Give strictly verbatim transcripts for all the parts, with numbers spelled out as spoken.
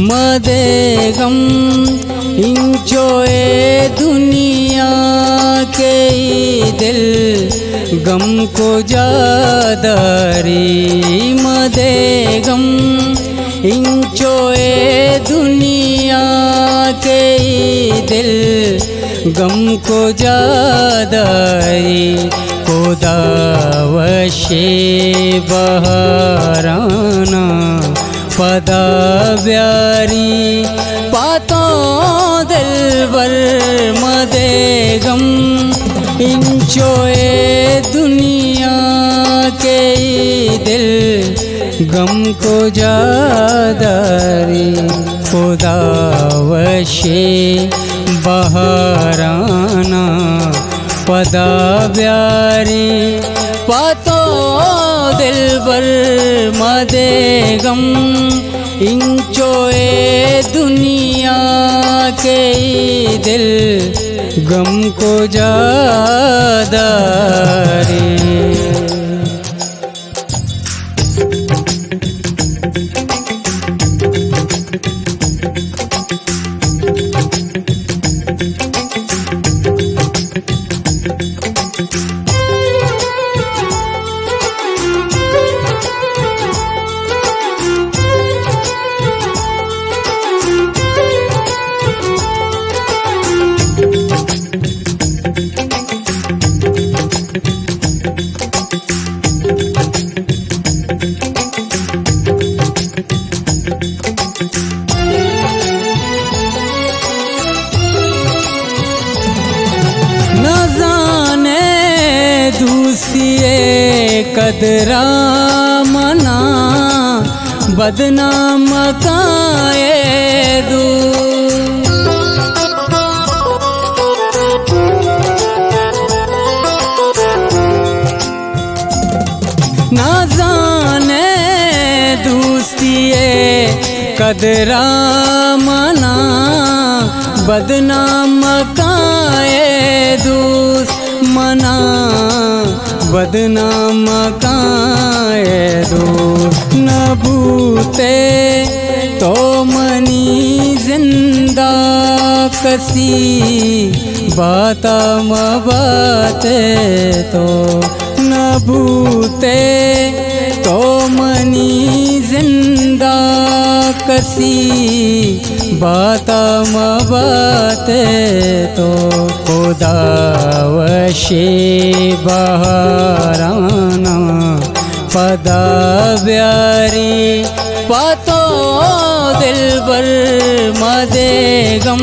मदे गम इंचो ए दुनिया के दिल गम को जादारी, मदे गम इंचो ए दुनिया के दिल गम को जादारी। खुदा वशे बहाराना पदा ब्यारी पातों दिलवर, मदे गम इंचो ए दुनिया के दिल गम को जादारी। खुदा वशे बहाराना पदा ब्यारी पातों दिलवर, मदे गम इंचो ए दुनिया के दिल गम को जादारी। कदरा मना बदनाम काए दू, ना जाने दूसरे कदरा मना बदनाम काए दूस मना बदनाम काए दो। नबूते तो मनी जिंदा कसी बाता मबाते तो, नबूते तो मनी जिंदा कसी बाता मबाते तो। खुदा वशे बहाराना पदा ब्यारी पातों दिलबर, मदे गम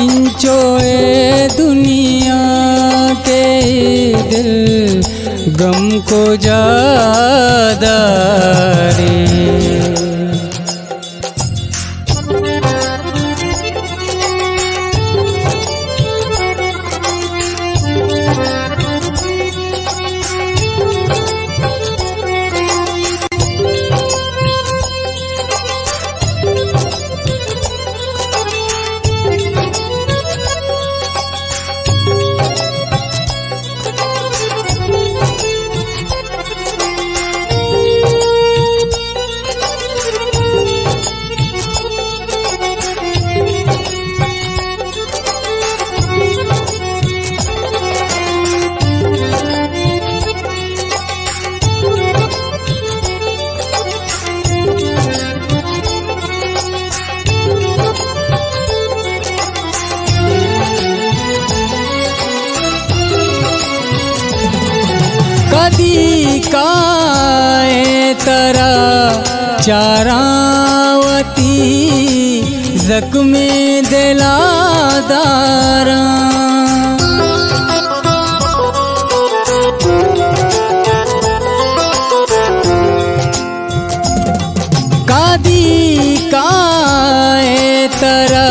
इंचो ए दुनिया के दिल गम को जादारी। कदी काए तरा चारावती जख्मी दिलादारा, कदी काए तरा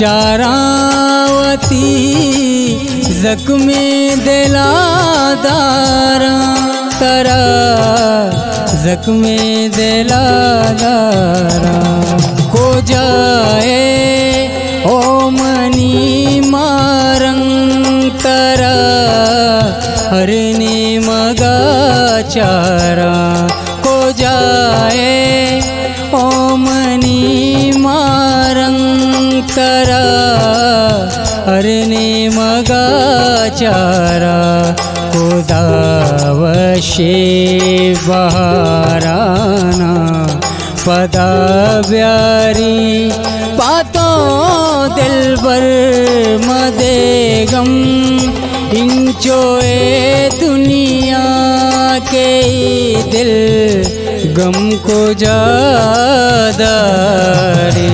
चारावती जख्मी दिलादारा तरा जख्मी दिलादारा। खो जाए ओ मनी मारंग तरा हरने मगा चारा, खो जाए ओ मनी चारा खुदावशे बहाराना पदा ब्यारी पातों दिलबर मदे गम इंचो ए दुनिया के दिल गम को ज़्यादा रे।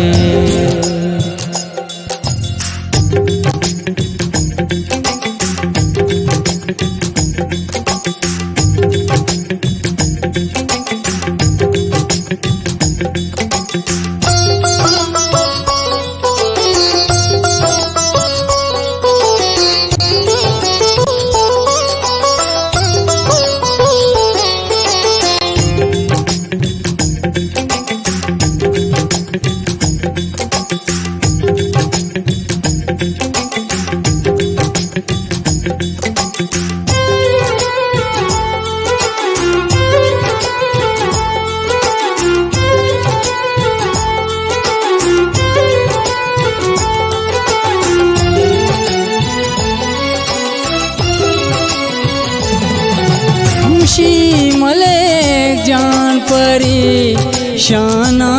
शाना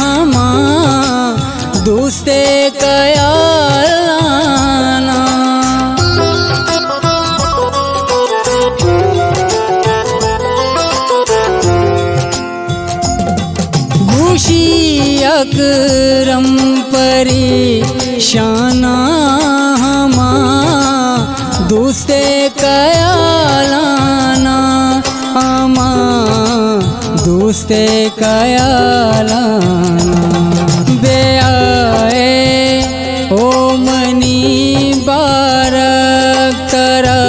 हमा दूसरे कयालाना खुशी अकरम परी शाना हमा दूसरे कयालाना आमा दूसरे कयालाना बे आए ओ मनी बारक तरा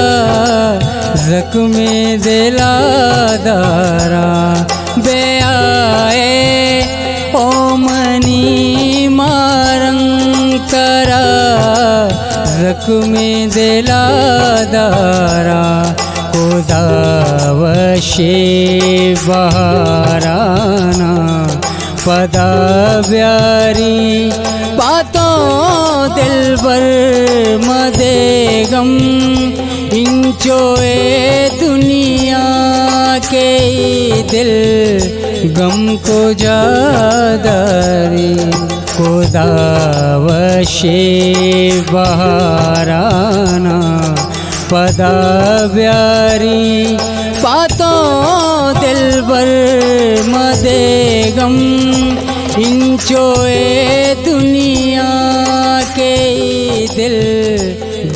जख्म दिला दारा बे आए ओ मनी मारंग तरा जख्म दिला दारा खुदावशे बहाराना पदा ब्यारी बातों दिलबर मदे गम इंचो ए दुनिया के दिल गम को ज़्यादा रे। खुदावशे बहाराना पदा ब्यारी पातों दिलबर मदे गम इंचो ए दुनिया के दिल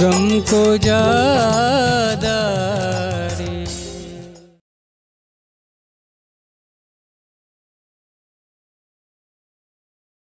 गम को ज़्यादा।